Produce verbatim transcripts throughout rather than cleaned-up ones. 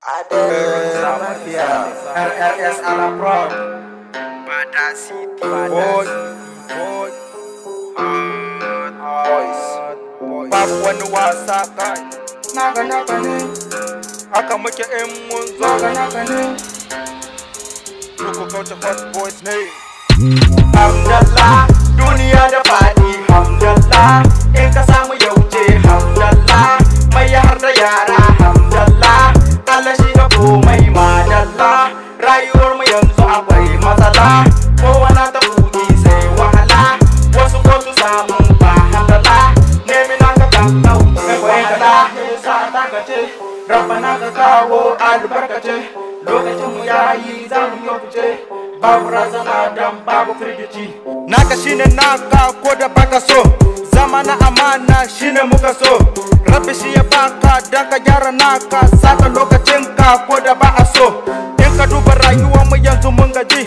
Ada selamat ya R R S Alaprod pada Siti Boy Boys Papua Nuwasa kai naga naga ne aka muke em mun naga naga ne kau to hot boys ne Hamdallah dunia da fadi Hamdallah in ka samu yauje Hamdallah mai har da yara Hamdallah Allah shi da komai madallah rayuwar mu yanzu akwai matsala kowa na ta buɗi sai wahala wasu ko su samu ba Hamdallah ne min aka kawo kai wai kada sa ta gace rabbana ka kawo albarkace lokacin mu yayi zamu yi kuce babu razana dan babu firgici naka shine naka ko da baka so zamana amana shine muka so rabbi shi ya baka dan ka gyara naka saka lokacin ka ko da ba a so in ka duba rayuwar mu yanzu mun gaji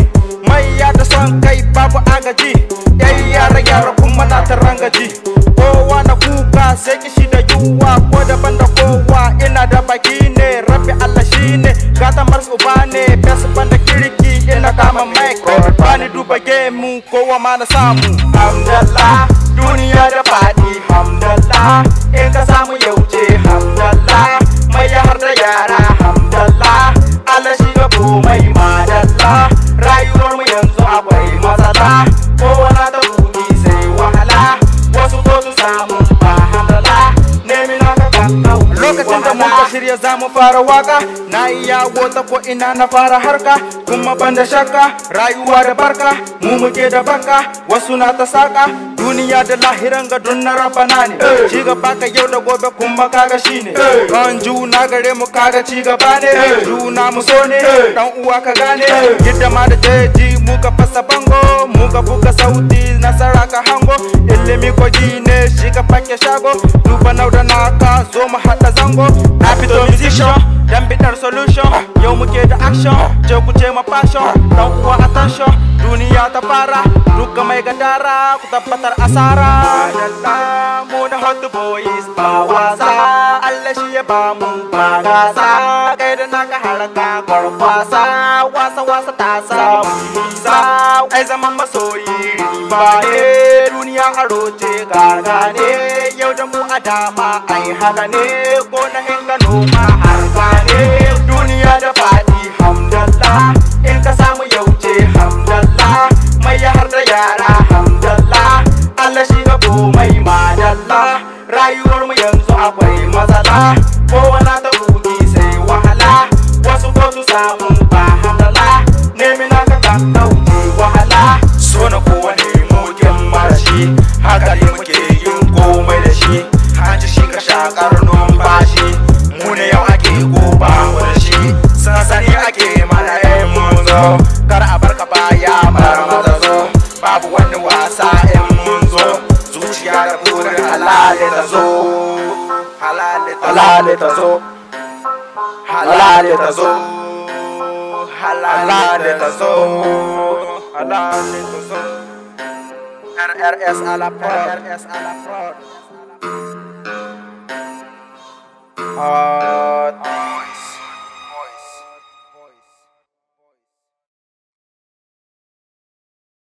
mai ya da son kai babu agaji yayi yara yara kuma na tarangaji kowa na kuka sai kishi da yuwa ko da banda kowa ina da baki ne rabbi Allah shine gata mars ubane bes banda kiriki ina kama Michael bani duba game kowa mana samu Hamdallah duniya da fadi Hamdallah in ka samu yauje Hamdallah mai har da yara Hamdallah Allah shi ga komai madallah rayuwar mu yanzu akwai matsala kowa na ta buɗi sai wahala wasu ko su samu ba Hamdallah ne min aka kawo lokacin da mun ka shirya zamu fara waka na iya wata ko ina na fara harka kuma banda shakka rayuwa da barka mu muke da barka wasu na ta saka duniya da lahiran ga dunna rabana ne ci gaba ka yau da gobe kuma kaga shine kan juna gare mu kaga ci gaba ne juna mu so ne dan uwa ka gane gidda ma da jeji mu ka fasa bango mu ka buga sauti nasara ka hango ilimi ko gine shi ka fake shago duba nau da naka zo mu hada zango na fito musician dan bitar solution yau muke da action je ku ce ma passion dan uwa attention duniya ta fara duka mai gadara ku tabbatar asara Allah mu da hot boys ba wasa Allah shi ya ba mu bagasa kai da naka haraka kwarkwasa wasa wasa ta samu nisa ai zaman masoyi ba ne duniya aro ce gaga ne yau da mu a dama ai haka ne ko na hinga noma harka ne duniya da fadi Hamdallah in ka samu yauje Hamdallah mai har da yara Hamdallah Allah shi ga komai madallah rayuwar mu yanzu akwai matsala kowa na ta buɗi sai wahala wasu ko su samu ba Hamdallah ne min aka kawo wahala so na kowa ne mokin marashi haka ne muke yin komai da shi hanci shi ka shakar numfashi mu ne yau ake goba mu da shi sansani ake mana yin munzo kar a barka baya bar maza zo babu wani wasa in munzo zuciya da burin halale ta zo halale ta zo halale ta zo halale ta zo R R S Alaprod R R S Alaprod